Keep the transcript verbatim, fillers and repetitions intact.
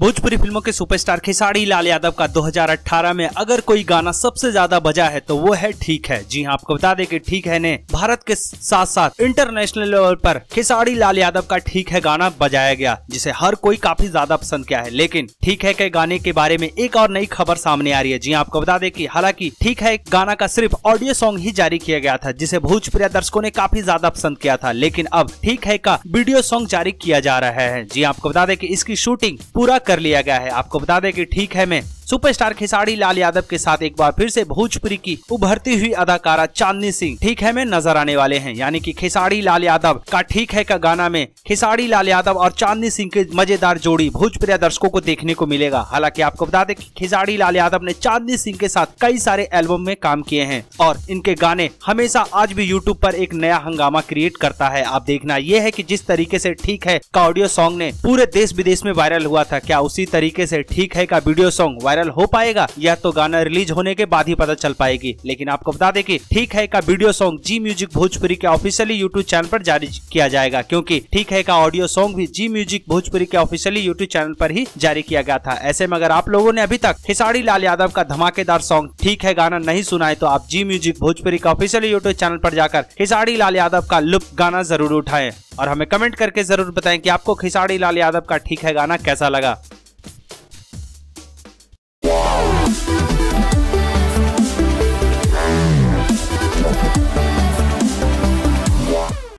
भोजपुरी फिल्मों के सुपरस्टार खेसारी लाल यादव का दो हज़ार अठारह में अगर कोई गाना सबसे ज्यादा बजा है तो वो है ठीक है। जी हां, आपको बता दें कि ठीक है ने भारत के साथ साथ इंटरनेशनल लेवल पर खेसारी लाल यादव का ठीक है गाना बजाया गया, जिसे हर कोई काफी ज्यादा पसंद किया है। लेकिन ठीक है के गाने के बारे में एक और नई खबर सामने आ रही है। जी हां, आपको बता दें कि हालांकि ठीक है गाना का सिर्फ ऑडियो सॉन्ग ही जारी किया गया था, जिसे भोजपुरी दर्शकों ने काफी ज्यादा पसंद किया था। लेकिन अब ठीक है का वीडियो सॉन्ग जारी किया जा रहा है। जी आपको बता दें कि इसकी शूटिंग पूरा कर लिया गया है। आपको बता दें कि ठीक है मैं सुपरस्टार खेसारी लाल यादव के साथ एक बार फिर से भोजपुरी की उभरती हुई अदाकारा चांदनी सिंह ठीक है में नजर आने वाले हैं। यानी कि खेसारी लाल यादव का ठीक है का गाना में खेसारी लाल यादव और चांदनी सिंह की मजेदार जोड़ी भोजपुरी दर्शकों को देखने को मिलेगा। हालांकि आपको बता दें कि खेसारी लाल यादव ने चांदनी सिंह के साथ कई सारे एल्बम में काम किए हैं और इनके गाने हमेशा आज भी यूट्यूब पर एक नया हंगामा क्रिएट करता है। आप देखना यह है कि जिस तरीके से ठीक है का ऑडियो सॉन्ग ने पूरे देश विदेश में वायरल हुआ था, क्या उसी तरीके से ठीक है का वीडियो सॉन्ग हो पाएगा? यह तो गाना रिलीज होने के बाद ही पता चल पाएगी। लेकिन आपको बता दें कि ठीक है का video song Zee music Bhojpuri के ऑफिशियली यूट्यूब चैनल पर जारी किया जाएगा, क्योंकि ठीक है का ऑडियो सॉन्ग भी जी म्यूजिक भोजपुरी के ऑफिशियली यूट्यूब चैनल पर ही जारी किया गया था। ऐसे में अगर आप लोगों ने अभी तक खेसारी लाल यादव का धमाकेदार सॉन्ग ठीक है गाना नहीं सुना है तो आप जी म्यूजिक भोजपुरी का ऑफिशियली यूट्यूब चैनल पर जाकर खेसारी लाल यादव का लुप गाना जरूर उठाएं और हमें कमेंट करके जरूर बताएं कि आपको खेसारी लाल यादव का ठीक है गाना कैसा लगा।